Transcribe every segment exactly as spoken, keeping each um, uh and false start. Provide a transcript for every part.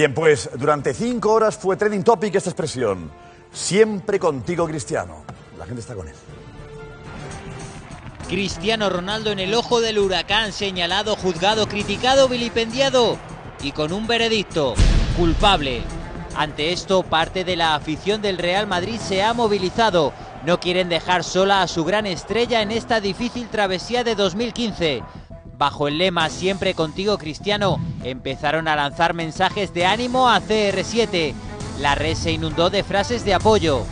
Bien, pues durante cinco horas fue trending topic esta expresión. Siempre contigo, Cristiano. La gente está con él. Cristiano Ronaldo en el ojo del huracán, señalado, juzgado, criticado, vilipendiado y con un veredicto, culpable. Ante esto, parte de la afición del Real Madrid se ha movilizado. No quieren dejar sola a su gran estrella en esta difícil travesía de dos mil quince. Bajo el lema Siempre contigo, Cristiano, empezaron a lanzar mensajes de ánimo a C R siete. La red se inundó de frases de apoyo.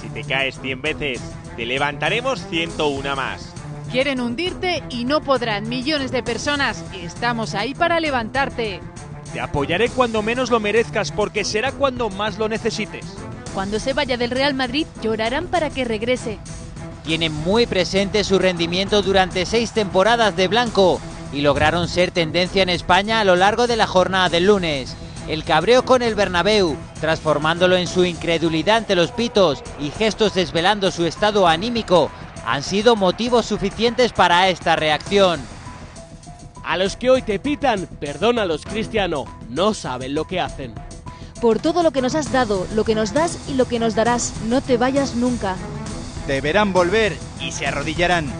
Si te caes cien veces, te levantaremos ciento una más. Quieren hundirte y no podrán. Millones de personas estamos ahí para levantarte. Te apoyaré cuando menos lo merezcas, porque será cuando más lo necesites. Cuando se vaya del Real Madrid, llorarán para que regrese. Tienen muy presente su rendimiento durante seis temporadas de blanco y lograron ser tendencia en España a lo largo de la jornada del lunes. El cabreo con el Bernabéu, transformándolo en su incredulidad ante los pitos y gestos desvelando su estado anímico, han sido motivos suficientes para esta reacción. A los que hoy te pitan, perdónalos, Cristiano, no saben lo que hacen. Por todo lo que nos has dado, lo que nos das y lo que nos darás, no te vayas nunca. Deberán volver y se arrodillarán.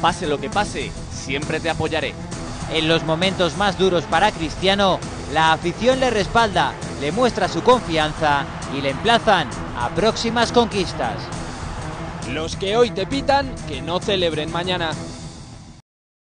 Pase lo que pase, siempre te apoyaré. En los momentos más duros para Cristiano, la afición le respalda, le muestra su confianza y le emplazan a próximas conquistas. Los que hoy te pitan, que no celebren mañana.